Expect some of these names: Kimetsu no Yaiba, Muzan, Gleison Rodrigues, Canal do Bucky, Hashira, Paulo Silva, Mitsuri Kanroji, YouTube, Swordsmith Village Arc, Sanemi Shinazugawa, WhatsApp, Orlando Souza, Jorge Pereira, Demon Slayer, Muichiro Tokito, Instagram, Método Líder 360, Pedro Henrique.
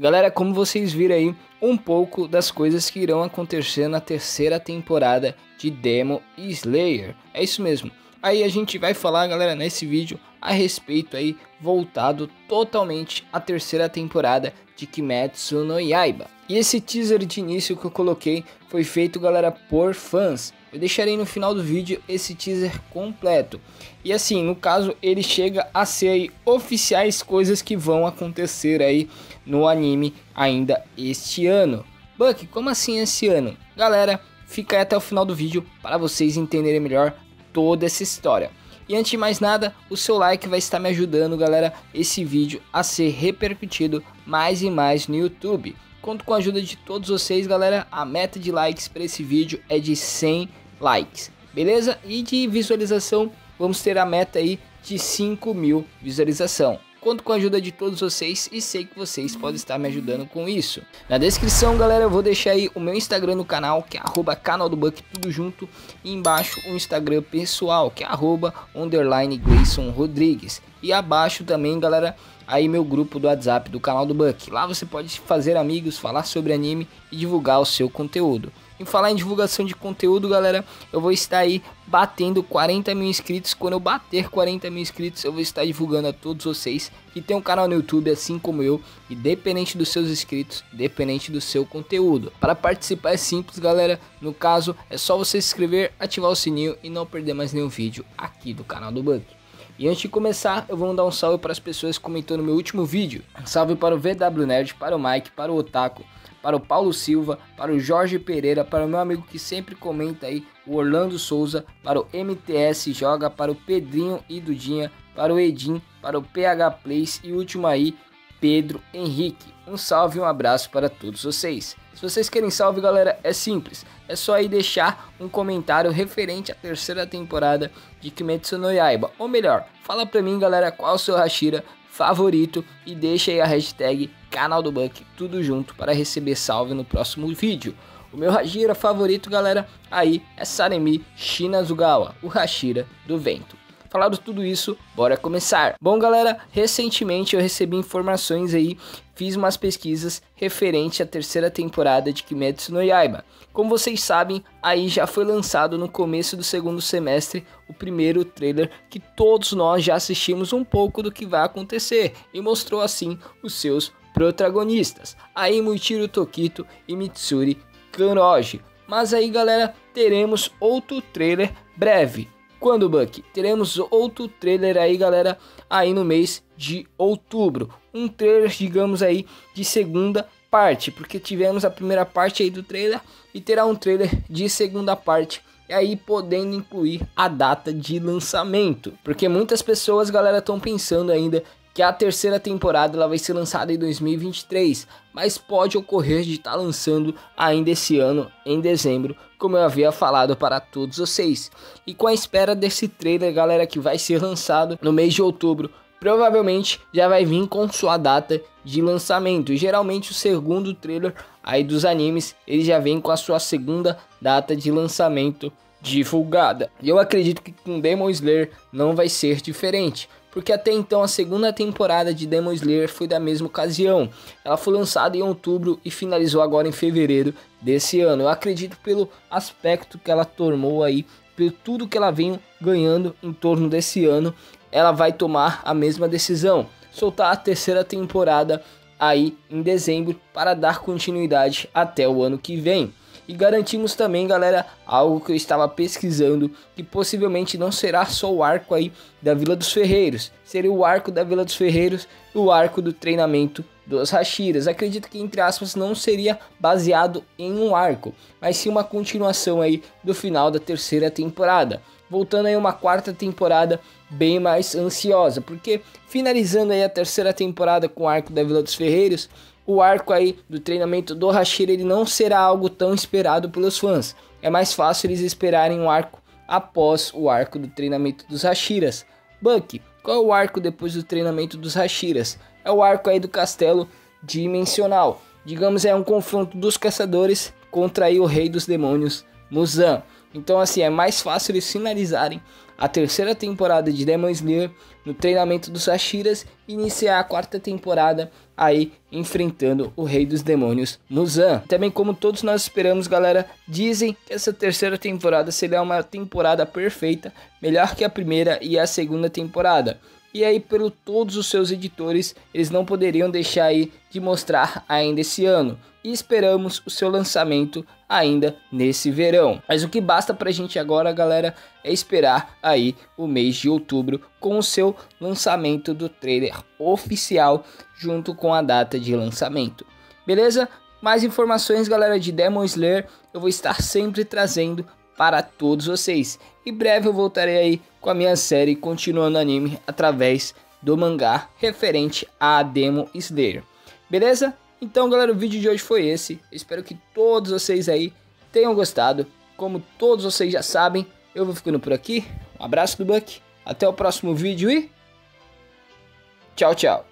Galera, como vocês viram aí, um pouco das coisas que irão acontecer na terceira temporada de Demon Slayer. É isso mesmo. Aí a gente vai falar, galera, nesse vídeo a respeito aí, voltado totalmente à terceira temporada de Kimetsu no Yaiba. E esse teaser de início que eu coloquei foi feito, galera, por fãs. Eu deixarei no final do vídeo esse teaser completo. E assim, no caso, ele chega a ser aí oficiais coisas que vão acontecer aí no anime ainda este ano. Bucky, como assim esse ano? Galera, fica aí até o final do vídeo para vocês entenderem melhor toda essa história. E antes de mais nada, o seu like vai estar me ajudando, galera, esse vídeo a ser repercutido mais e mais no YouTube. Conto com a ajuda de todos vocês, galera. A meta de likes para esse vídeo é de 100 likes, beleza? E de visualização, vamos ter a meta aí de 5.000 visualização. Conto com a ajuda de todos vocês e sei que vocês podem estar me ajudando com isso. Na descrição, galera, eu vou deixar aí o meu Instagram no canal, que é @canaldobucky, tudo junto. E embaixo o Instagram pessoal, que é @_GleisonRodrigues. E abaixo também, galera, aí meu grupo do WhatsApp do Canal do Bucky. Lá você pode fazer amigos, falar sobre anime e divulgar o seu conteúdo. Em falar em divulgação de conteúdo, galera, eu vou estar aí batendo 40.000 inscritos. Quando eu bater 40.000 inscritos, eu vou estar divulgando a todos vocês que tem um canal no YouTube, assim como eu, e dependente dos seus inscritos, dependente do seu conteúdo. Para participar é simples, galera. No caso, é só você se inscrever, ativar o sininho e não perder mais nenhum vídeo aqui do Canal do Bucky. E antes de começar, eu vou mandar um salve para as pessoas que comentou no meu último vídeo. Salve para o VW Nerd, para o Mike, para o Otaku, para o Paulo Silva, para o Jorge Pereira, para o meu amigo que sempre comenta aí, o Orlando Souza, para o MTS Joga, para o Pedrinho e Dudinha, para o Edinho, para o PH Plays e último aí, Pedro Henrique. Um salve e um abraço para todos vocês. Se vocês querem salve, galera, é simples. É só aí deixar um comentário referente à terceira temporada de Kimetsu no Yaiba. Ou melhor, fala pra mim, galera, qual o seu Hashira favorito e deixa aí a hashtag Canal do Bucky, tudo junto, para receber salve no próximo vídeo. O meu Hashira favorito, galera, aí é Sanemi Shinazugawa, o Hashira do Vento. Falado tudo isso, bora começar. Bom, galera, recentemente eu recebi informações aí, fiz umas pesquisas referente à terceira temporada de Kimetsu no Yaiba. Como vocês sabem, aí já foi lançado no começo do segundo semestre o primeiro trailer que todos nós já assistimos um pouco do que vai acontecer e mostrou assim os seus protagonistas. Aí Muichiro Tokito e Mitsuri Kanroji. Mas aí, galera, teremos outro trailer breve. Quando, Bucky? Teremos outro trailer aí, galera, aí no mês de outubro. Um trailer, digamos aí, de segunda parte, porque tivemos a primeira parte aí do trailer e terá um trailer de segunda parte. E aí podendo incluir a data de lançamento, porque muitas pessoas, galera, estão pensando ainda que a terceira temporada ela vai ser lançada em 2023, mas pode ocorrer de estar lançando ainda esse ano, em dezembro, como eu havia falado para todos vocês. E com a espera desse trailer, galera, que vai ser lançado no mês de outubro, provavelmente já vai vir com sua data de lançamento. E geralmente o segundo trailer aí dos animes, ele já vem com a sua segunda data de lançamento divulgada. E eu acredito que com Demon Slayer não vai ser diferente, porque até então a segunda temporada de Demon Slayer foi da mesma ocasião. Ela foi lançada em outubro e finalizou agora em fevereiro desse ano. Eu acredito pelo aspecto que ela tomou aí, por tudo que ela vem ganhando em torno desse ano, ela vai tomar a mesma decisão, soltar a terceira temporada aí em dezembro para dar continuidade até o ano que vem. E garantimos também, galera, algo que eu estava pesquisando, que possivelmente não será só o arco aí da Vila dos Ferreiros. Seria o arco da Vila dos Ferreiros e o arco do treinamento dos Hashiras. Acredito que, entre aspas, não seria baseado em um arco, mas sim uma continuação aí do final da terceira temporada. Voltando aí uma quarta temporada bem mais ansiosa, porque finalizando aí a terceira temporada com o arco da Vila dos Ferreiros, o arco aí do treinamento do Hashira ele não será algo tão esperado pelos fãs. É mais fácil eles esperarem um arco após o arco do treinamento dos Hashiras. Bucky, qual é o arco depois do treinamento dos Hashiras? É o arco aí do castelo dimensional. Digamos, é um confronto dos caçadores contra aí o rei dos demônios, Muzan. Então assim, é mais fácil eles finalizarem a terceira temporada de Demon Slayer no treinamento dos Hashiras e iniciar a quarta temporada aí enfrentando o rei dos demônios, Muzan. Também, como todos nós esperamos, galera, dizem que essa terceira temporada será uma temporada perfeita, melhor que a primeira e a segunda temporada. E aí, por todos os seus editores, eles não poderiam deixar aí de mostrar ainda esse ano. E esperamos o seu lançamento ainda nesse verão. Mas o que basta pra gente agora, galera, é esperar aí o mês de outubro com o seu lançamento do trailer oficial junto com a data de lançamento. Beleza? Mais informações, galera, de Demon Slayer eu vou estar sempre trazendo para todos vocês. Em breve eu voltarei aí com a minha série Continuando Anime através do mangá referente a Demon Slayer. Beleza? Então, galera, o vídeo de hoje foi esse. Eu espero que todos vocês aí tenham gostado. Como todos vocês já sabem, eu vou ficando por aqui. Um abraço do Bucky. Até o próximo vídeo e tchau, tchau.